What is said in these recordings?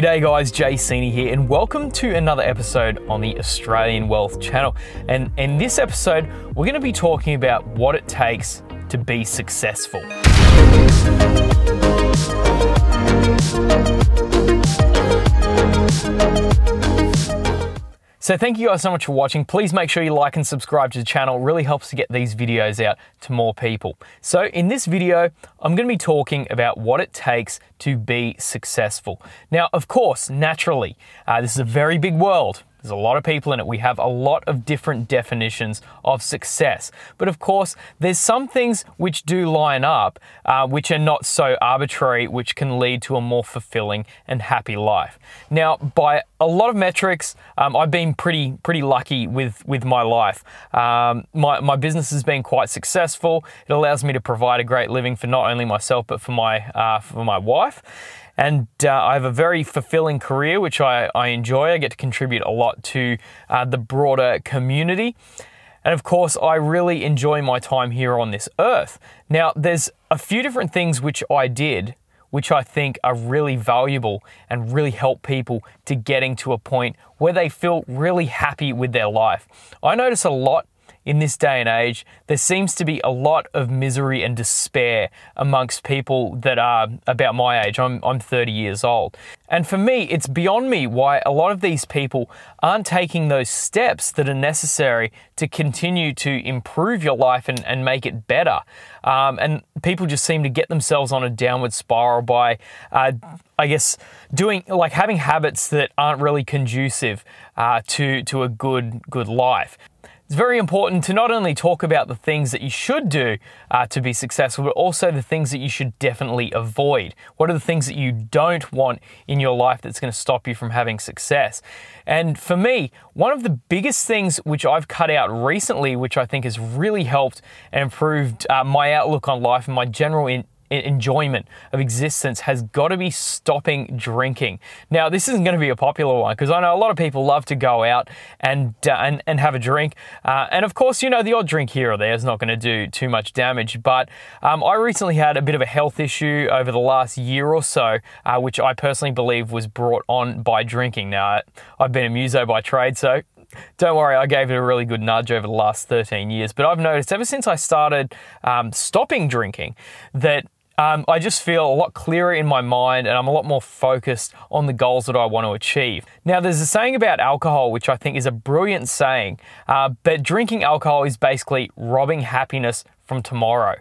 G'day guys, Jay Seeney here, and welcome to another episode on the Australian Wealth channel. And in this episode, we're going to be talking about what it takes to be successful. So thank you guys so much for watching. Please make sure you like and subscribe to the channel. It really helps to get these videos out to more people. So in this video, I'm going to be talking about what it takes to be successful. Now, of course, naturally, this is a very big world. There's a lot of people in it. We have a lot of different definitions of success. But of course, there's some things which do line up, which are not so arbitrary, which can lead to a more fulfilling and happy life. Now, by a lot of metrics, I've been pretty lucky with my life. My business has been quite successful. It allows me to provide a great living for not only myself, but for my wife. And I have a very fulfilling career, which I enjoy. I get to contribute a lot to the broader community. And of course, I really enjoy my time here on this earth. Now, there's a few different things which I did, which I think are really valuable and really help people to getting to a point where they feel really happy with their life. I notice a lot in this day and age, there seems to be a lot of misery and despair amongst people that are about my age. I'm 30 years old. And for me, it's beyond me why a lot of these people aren't taking those steps that are necessary to continue to improve your life and make it better. And people just seem to get themselves on a downward spiral by, I guess, having habits that aren't really conducive to a good life. It's very important to not only talk about the things that you should do to be successful, but also the things that you should definitely avoid. What are the things that you don't want in your life that's going to stop you from having success? And for me, one of the biggest things which I've cut out recently, which I think has really helped and improved my outlook on life and my general enjoyment of existence, has got to be stopping drinking. Now, this isn't going to be a popular one because I know a lot of people love to go out and have a drink. And of course, you know, the odd drink here or there is not going to do too much damage. But I recently had a bit of a health issue over the last year or so, which I personally believe was brought on by drinking. Now, I've been a muso by trade, so don't worry, I gave it a really good nudge over the last 13 years. But I've noticed ever since I started stopping drinking that I just feel a lot clearer in my mind and I'm a lot more focused on the goals that I want to achieve. Now, there's a saying about alcohol, which I think is a brilliant saying, but drinking alcohol is basically robbing happiness from tomorrow.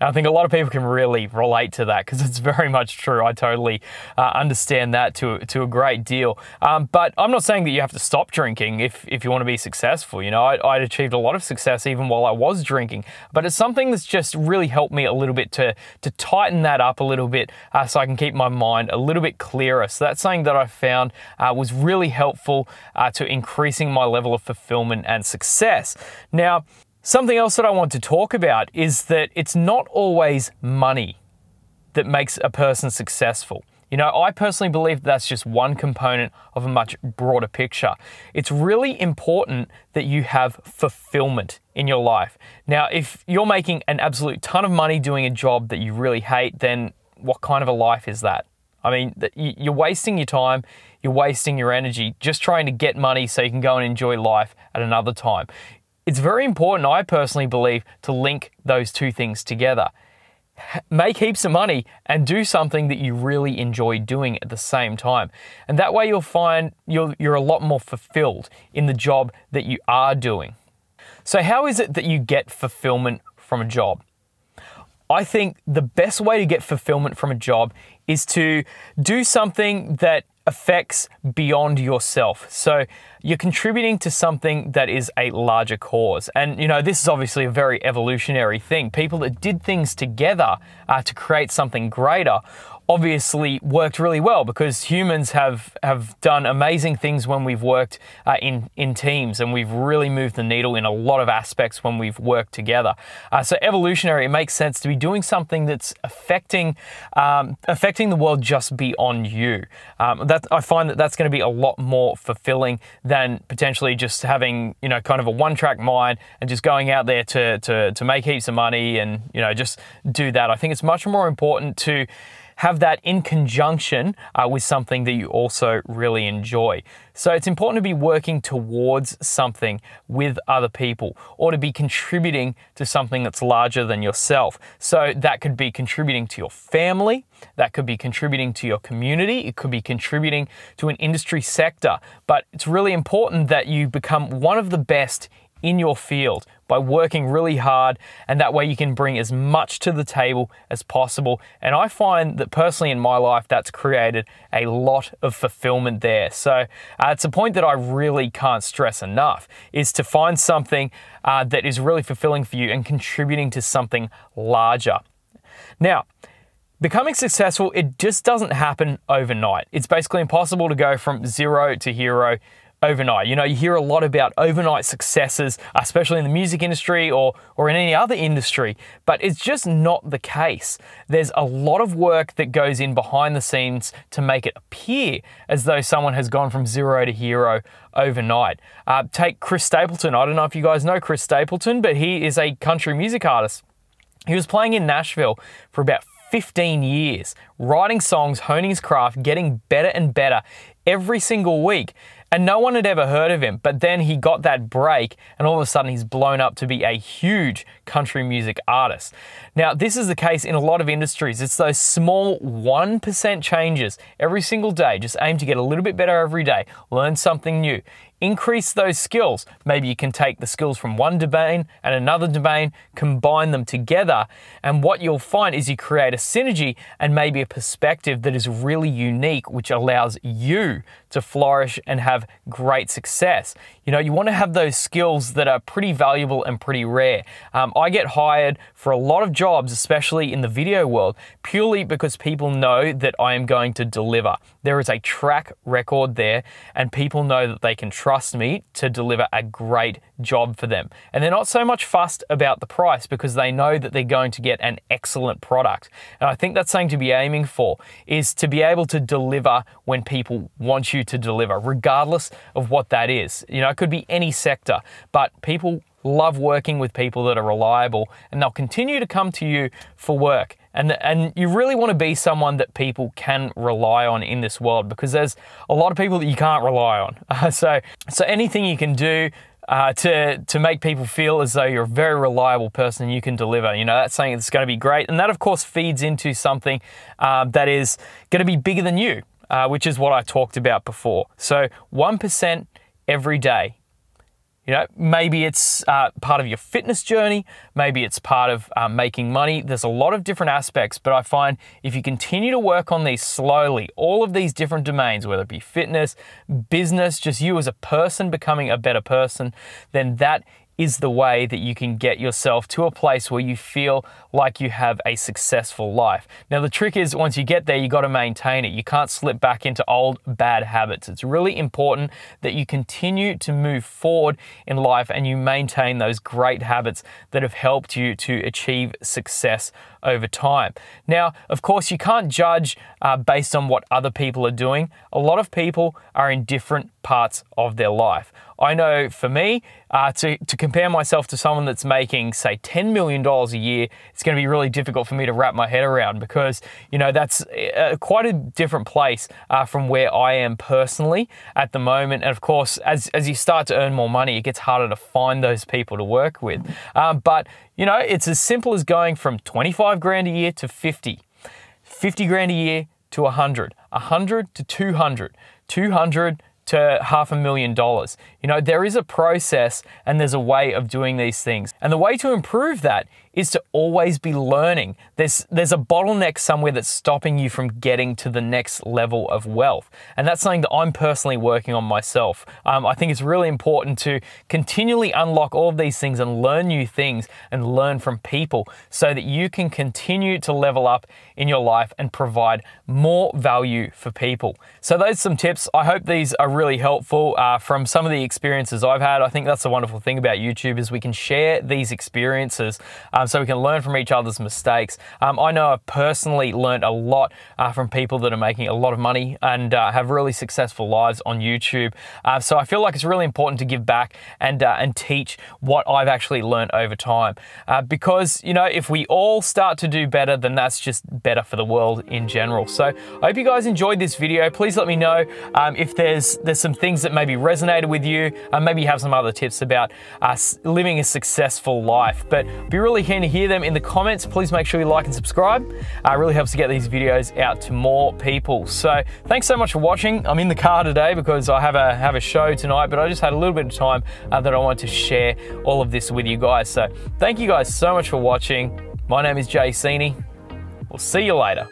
And I think a lot of people can really relate to that because it's very much true. I totally understand that to a great deal. But I'm not saying that you have to stop drinking if you want to be successful. You know, I achieved a lot of success even while I was drinking. But it's something that's just really helped me a little bit to tighten that up a little bit so I can keep my mind a little bit clearer. So that's something that I found was really helpful to increasing my level of fulfillment and success. Now, something else that I want to talk about is that it's not always money that makes a person successful. You know, I personally believe that's just one component of a much broader picture. It's really important that you have fulfillment in your life. Now, if you're making an absolute ton of money doing a job that you really hate, then what kind of a life is that? I mean, you're wasting your time, you're wasting your energy just trying to get money so you can go and enjoy life at another time. It's very important, I personally believe, to link those two things together. Make heaps of money and do something that you really enjoy doing at the same time. And that way you'll find you're a lot more fulfilled in the job that you are doing. So how is it that you get fulfillment from a job? I think the best way to get fulfillment from a job is to do something that affects beyond yourself. So you're contributing to something that is a larger cause. And you know, this is obviously a very evolutionary thing. People that did things together to create something greater obviously worked really well, because humans have done amazing things when we've worked in teams, and we've really moved the needle in a lot of aspects when we've worked together. So evolutionary, it makes sense to be doing something that's affecting the world just beyond you. I find that's going to be a lot more fulfilling than potentially just having, you know, kind of a one-track mind and just going out there to make heaps of money and, you know, just do that. I think it's much more important to have that in conjunction with something that you also really enjoy. So it's important to be working towards something with other people, or to be contributing to something that's larger than yourself. So that could be contributing to your family, that could be contributing to your community, it could be contributing to an industry sector. But it's really important that you become one of the best in your field by working really hard, and that way you can bring as much to the table as possible. And I find that personally in my life, that's created a lot of fulfillment there. So it's a point that I really can't stress enough, is to find something that is really fulfilling for you and contributing to something larger. Now, becoming successful, it just doesn't happen overnight. It's basically impossible to go from zero to hero overnight. You know, you hear a lot about overnight successes, especially in the music industry or in any other industry, but it's just not the case. There's a lot of work that goes in behind the scenes to make it appear as though someone has gone from zero to hero overnight. Take Chris Stapleton. I don't know if you guys know Chris Stapleton, but he is a country music artist. He was playing in Nashville for about 15 years, writing songs, honing his craft, getting better and better every single week. And no one had ever heard of him, but then he got that break and all of a sudden he's blown up to be a huge country music artist. Now, this is the case in a lot of industries. It's those small 1% changes every single day. Just aim to get a little bit better every day, learn something new, increase those skills. Maybe you can take the skills from one domain and another domain, combine them together, and what you'll find is you create a synergy and maybe a perspective that is really unique, which allows you to flourish and have great success. You know, you want to have those skills that are pretty valuable and pretty rare. I get hired for a lot of jobs, especially in the video world, purely because people know that I am going to deliver. There is a track record there, and people know that they can trust me to deliver a great job for them. And they're not so much fussed about the price because they know that they're going to get an excellent product. And I think that's something to be aiming for, is to be able to deliver when people want you to deliver, regardless of what that is. You know, it could be any sector, but people love working with people that are reliable, and they'll continue to come to you for work. And you really want to be someone that people can rely on in this world, because there's a lot of people that you can't rely on. So anything you can do to make people feel as though you're a very reliable person and you can deliver, you know, that's something that's going to be great. And that, of course, feeds into something that is going to be bigger than you, which is what I talked about before. So 1% every day. You know, maybe it's part of your fitness journey, maybe it's part of making money. There's a lot of different aspects, but I find if you continue to work on these slowly, all of these different domains, whether it be fitness, business, just you as a person becoming a better person, then that is the way that you can get yourself to a place where you feel like you have a successful life. Now, the trick is once you get there, you got to maintain it. You can't slip back into old bad habits. It's really important that you continue to move forward in life and you maintain those great habits that have helped you to achieve success over time. Now, of course, you can't judge based on what other people are doing. A lot of people are in different parts of their life. I know for me, to compare myself to someone that's making, say, $10 million a year, it's going to be really difficult for me to wrap my head around, because, you know, that's quite a different place from where I am personally at the moment. And of course, as you start to earn more money, it gets harder to find those people to work with. But, you know, it's as simple as going from 25 grand a year to 50, 50 grand a year to 100, 100 to 200, 200 to $500,000. You know, there is a process and there's a way of doing these things. And the way to improve that is to always be learning. There's a bottleneck somewhere that's stopping you from getting to the next level of wealth. And that's something that I'm personally working on myself. I think it's really important to continually unlock all of these things and learn new things and learn from people so that you can continue to level up in your life and provide more value for people. So those are some tips. I hope these are really really helpful from some of the experiences I've had. I think that's the wonderful thing about YouTube is we can share these experiences so we can learn from each other's mistakes. I know I've personally learned a lot from people that are making a lot of money and have really successful lives on YouTube. So I feel like it's really important to give back and teach what I've actually learned over time. Because, you know, if we all start to do better, then that's just better for the world in general. So I hope you guys enjoyed this video. Please let me know if there's some things that maybe resonated with you, and maybe you have some other tips about living a successful life. But I'd be really keen to hear them in the comments. Please make sure you like and subscribe. It really helps to get these videos out to more people. So thanks so much for watching. I'm in the car today because I have a show tonight, but I just had a little bit of time that I wanted to share all of this with you guys. So thank you guys so much for watching. My name is Jay Seeney. We'll see you later.